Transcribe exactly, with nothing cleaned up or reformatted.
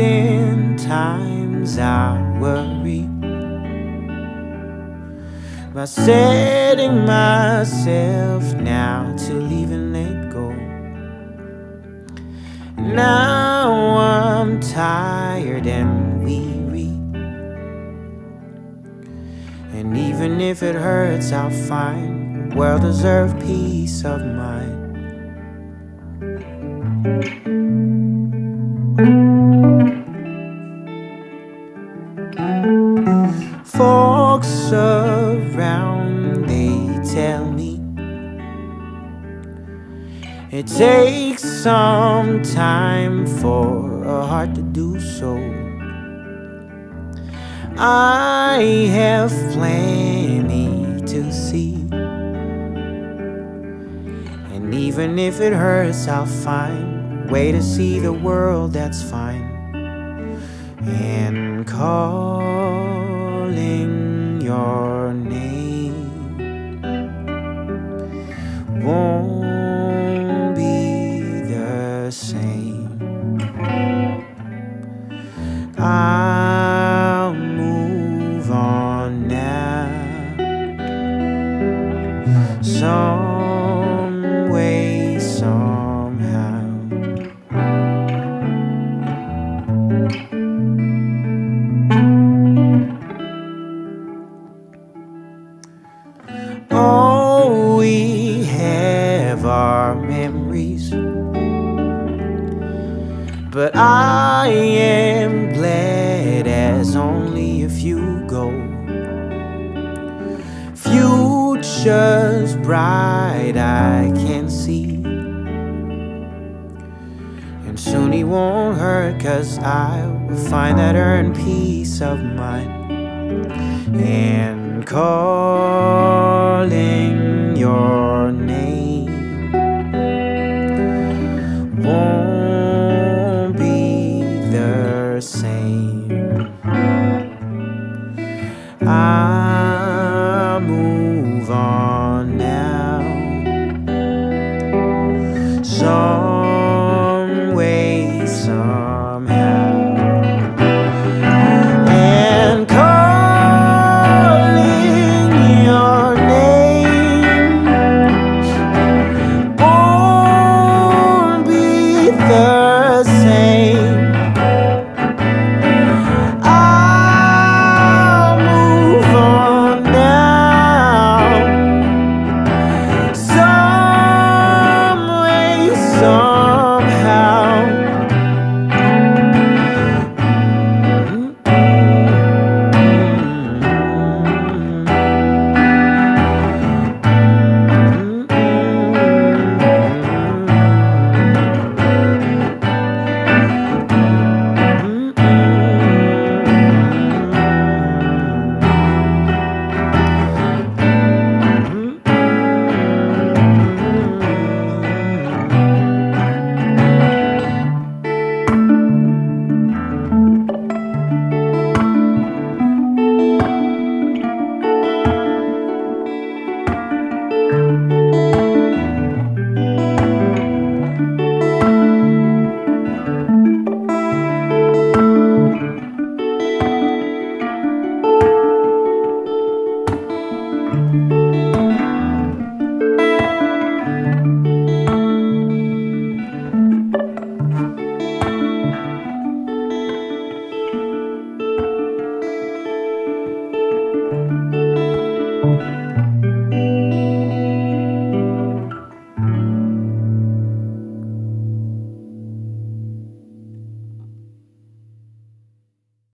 Oftentimes I worry by setting myself now to leaving it go. Now I'm tired and weary, and even if it hurts, I'll find well-deserved peace of mind. Folks around, they tell me it takes some time for a heart to do so. I have plenty to see, and even if it hurts, I'll find a way to see the world that's fine. And calling your name won't be the same. I'll move on now, some way, somehow. Oh, we have our memories, but I am glad as only a few go. Future's bright I can see, and soon it won't hurt, 'cause I will find that earned peace of mind. And calling your name won't be the same.